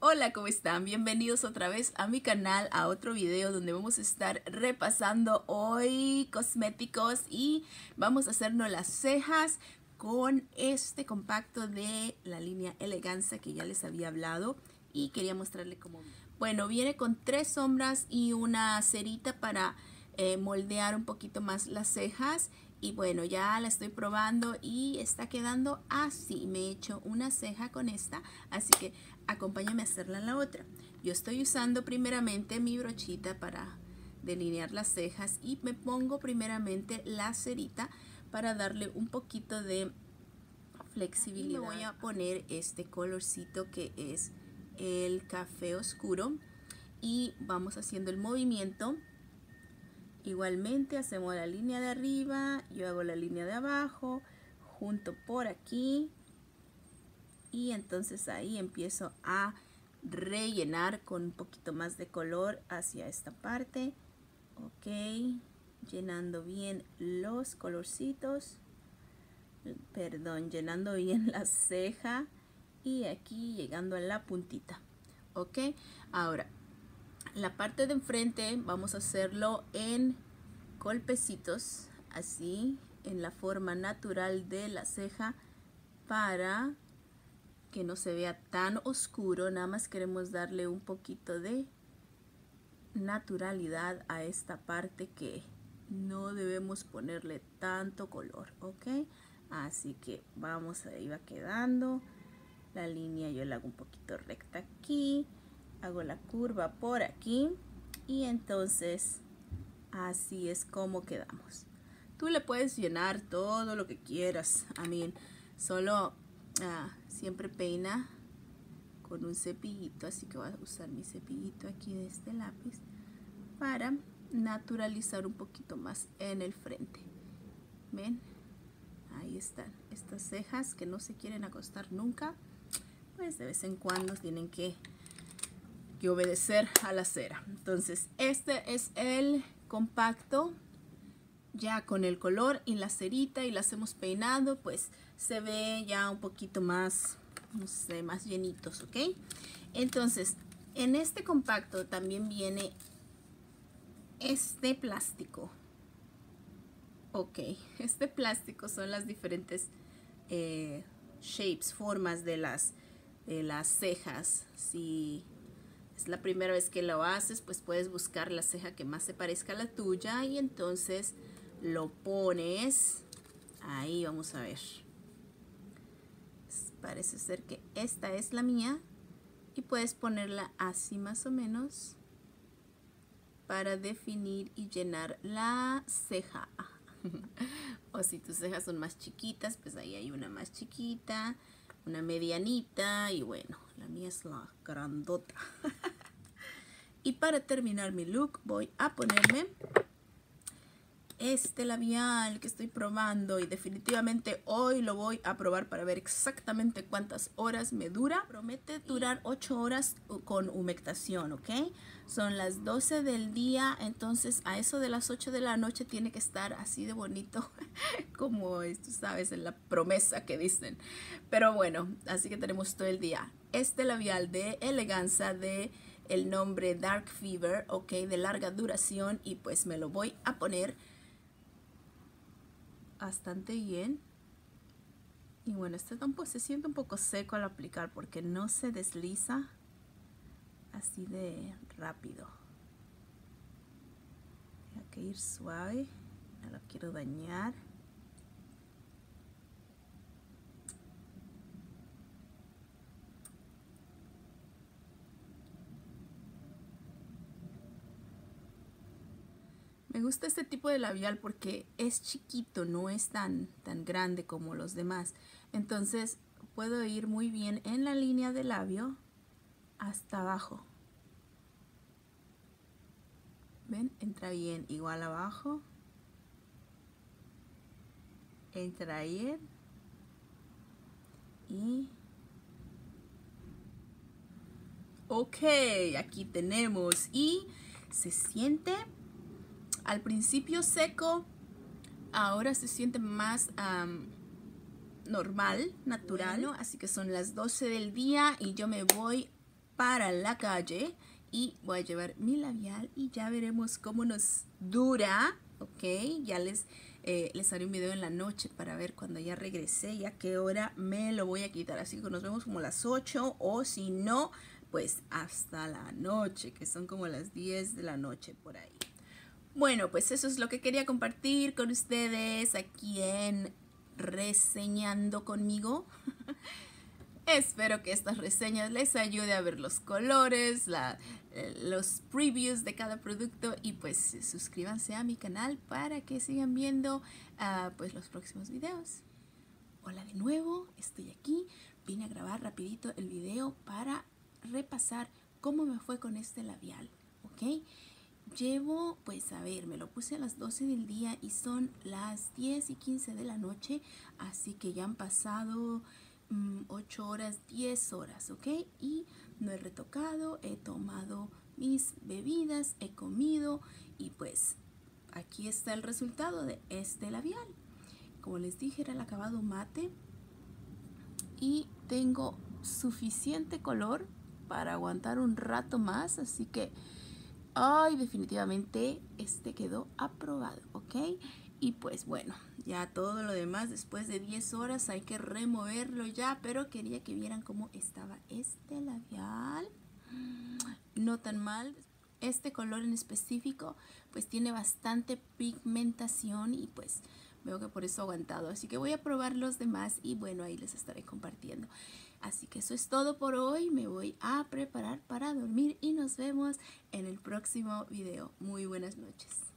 Hola, ¿cómo están? Bienvenidos otra vez a mi canal, a otro video donde vamos a estar repasando hoy cosméticos y vamos a hacernos las cejas con este compacto de la línea Eleganzza que ya les había hablado y quería mostrarle cómo. Bueno, viene con 3 sombras y una cerita para moldear un poquito más las cejas. Y bueno, ya la estoy probando y está quedando así. Me he hecho una ceja con esta, así que acompáñame a hacerla en la otra. Yo estoy usando primeramente mi brochita para delinear las cejas y me pongo primeramente la cerita para darle un poquito de flexibilidad. Y voy a poner este colorcito que es el café oscuro y vamos haciendo el movimiento. Igualmente hacemos la línea de arriba, yo hago la línea de abajo, junto por aquí y entonces ahí empiezo a rellenar con un poquito más de color hacia esta parte. Ok, llenando bien los colorcitos, perdón, llenando bien la ceja y aquí llegando a la puntita. Ok, ahora la parte de enfrente vamos a hacerlo en golpecitos, así, en la forma natural de la ceja para que no se vea tan oscuro. Nada más queremos darle un poquito de naturalidad a esta parte que no debemos ponerle tanto color, ¿ok? Así que vamos, ahí va quedando. La línea yo la hago un poquito recta aquí. Hago la curva por aquí y entonces así es como quedamos. Tú le puedes llenar todo lo que quieras. Solo siempre peina con un cepillito, así que voy a usar mi cepillito aquí de este lápiz para naturalizar un poquito más en el frente. ¿Ven? Ahí están estas cejas que no se quieren acostar nunca. Pues de vez en cuando tienen que obedecer a la cera. Entonces este es el compacto ya con el color y la cerita, y las hemos peinado, pues se ve ya un poquito más, no sé, más llenitos, ¿ok? Entonces en este compacto también viene este plástico. Ok, este plástico son las diferentes shapes, formas de las cejas. Si es la primera vez que lo haces, pues puedes buscar la ceja que más se parezca a la tuya y entonces lo pones. Ahí vamos a ver. Parece ser que esta es la mía y puedes ponerla así más o menos para definir y llenar la ceja. O si tus cejas son más chiquitas, pues ahí hay una más chiquita, una medianita y bueno, la mía es la grandota. Y para terminar mi look voy a ponerme este labial que estoy probando y definitivamente hoy lo voy a probar para ver exactamente cuántas horas me dura. Promete durar 8 horas con humectación, ¿ok? Son las 12 del día, entonces a eso de las 8 de la noche tiene que estar así de bonito como tú sabes en la promesa que dicen. Pero bueno, así que tenemos todo el día. Este labial de Eleganzza de el nombre Dark Fever, ok, de larga duración, y pues me lo voy a poner bastante bien. Y bueno, este tampoco se siente un poco seco al aplicar porque no se desliza así de rápido. Hay que ir suave, no lo quiero dañar. Me gusta este tipo de labial porque es chiquito, no es tan grande como los demás. Entonces puedo ir muy bien en la línea del labio hasta abajo. ¿Ven? Entra bien igual abajo. Entra bien. Y... ok, aquí tenemos. Y se siente... al principio seco, ahora se siente más normal, natural. Bueno, así que son las 12 del día y yo me voy para la calle y voy a llevar mi labial y ya veremos cómo nos dura, ¿ok? Ya les haré un video en la noche para ver cuando ya regresé y a qué hora me lo voy a quitar. Así que nos vemos como las 8 o si no, pues hasta la noche, que son como las 10 de la noche por ahí. Bueno, pues eso es lo que quería compartir con ustedes aquí en Reseñando Conmigo. Espero que estas reseñas les ayude a ver los colores, los previews de cada producto y pues suscríbanse a mi canal para que sigan viendo pues los próximos videos. Hola de nuevo, estoy aquí. Vine a grabar rapidito el video para repasar cómo me fue con este labial, ¿ok? Llevo, pues a ver, me lo puse a las 12 del día y son las 10 y 15 de la noche, así que ya han pasado 8 horas, 10 horas, ¿ok? Y no he retocado, he tomado mis bebidas, he comido y pues aquí está el resultado de este labial. Como les dije, era el acabado mate y tengo suficiente color para aguantar un rato más, así que ay, definitivamente este quedó aprobado, ¿ok? Y pues bueno, ya todo lo demás después de 10 horas hay que removerlo ya, pero quería que vieran cómo estaba este labial. No tan mal. Este color en específico pues tiene bastante pigmentación y pues veo que por eso ha aguantado. Así que voy a probar los demás y bueno, ahí les estaré compartiendo. Así que eso es todo por hoy. Me voy a preparar para dormir y nos vemos en el próximo video. Muy buenas noches.